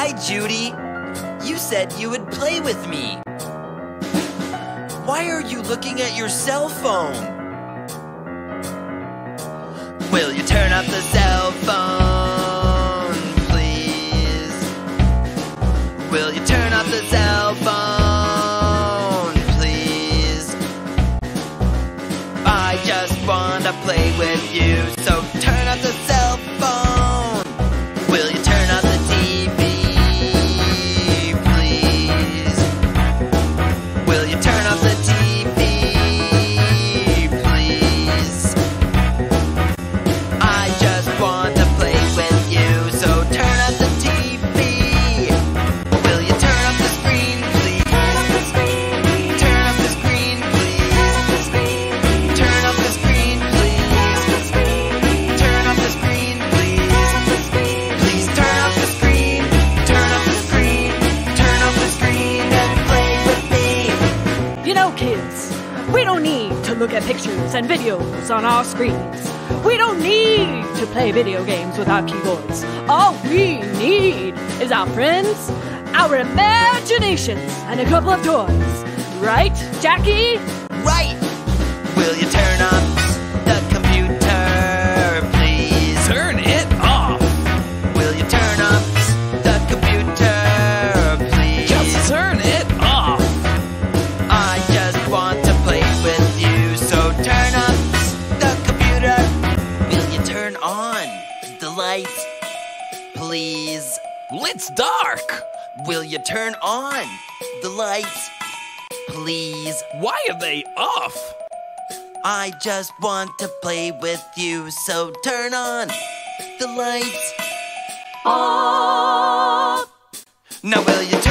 Hi, Judy. You said you would play with me. Why are you looking at your cell phone? Will you turn off the cell phone, please? Will you turn off the cell phone, please? I just want to play with you, so turn off the cell phone. Will you turn off the TV, please? Will you turn off the TV, please? I just want to play with you, so turn off the TV. Will you turn off the screen, please? Turn off the screen, please. Turn off the screen, please. Turn off the screen, please. Turn off the screen, please. Please turn off the screen. Turn off the screen. Turn off the screen and play with me. You know, kids, we don't need to look at pictures and videos on our screens. We don't need to play video games with our keyboards. All we need is our friends, our imaginations, and a couple of toys. Right, Jacky? Right. Will you turn off the computer, please? Turn it off. Will you turn off the computer, please? Just turn it off. I just want to play with you, so turn off the computer. Will you turn on the lights, please? It's dark. Will you turn on the lights, please? Why are they off? I just want to play with you, so turn on the lights. Now will you turn